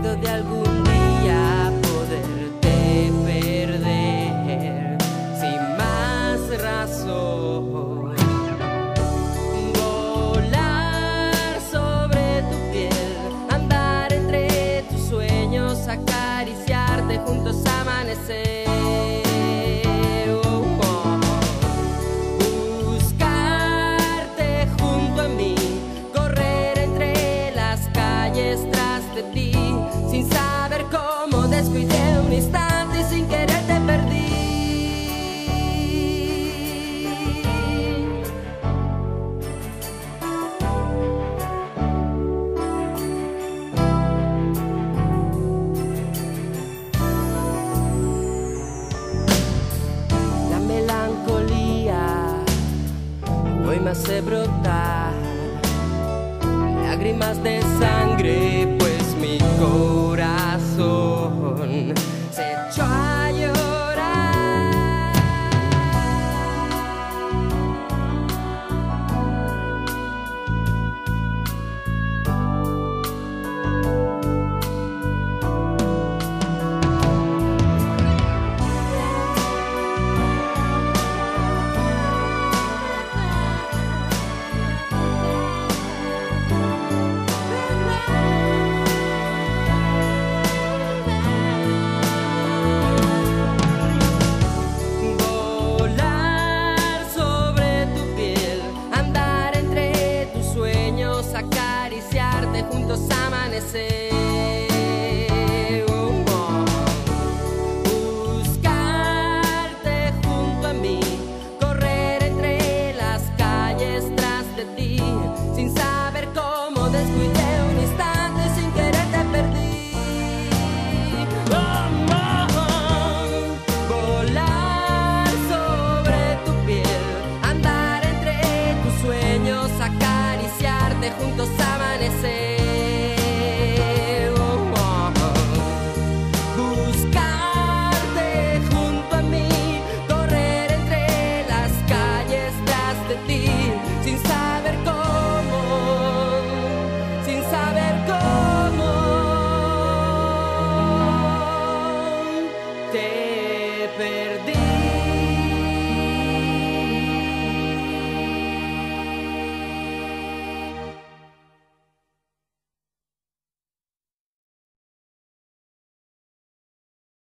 miedo de algún día poderte perder sin más razón. Volar sobre tu piel, andar entre tus sueños, acariciarte juntos, amanecer. Hace brotar lágrimas de sangre, pues mi corazón se echó a juntos amanecer. Buscarte junto a mí, correr entre las calles tras de ti, sin saber cómo descuidé un instante, sin querer te perdí. Volar sobre tu piel, andar entre tus sueños, acariciarte juntos amanecer. Perdí.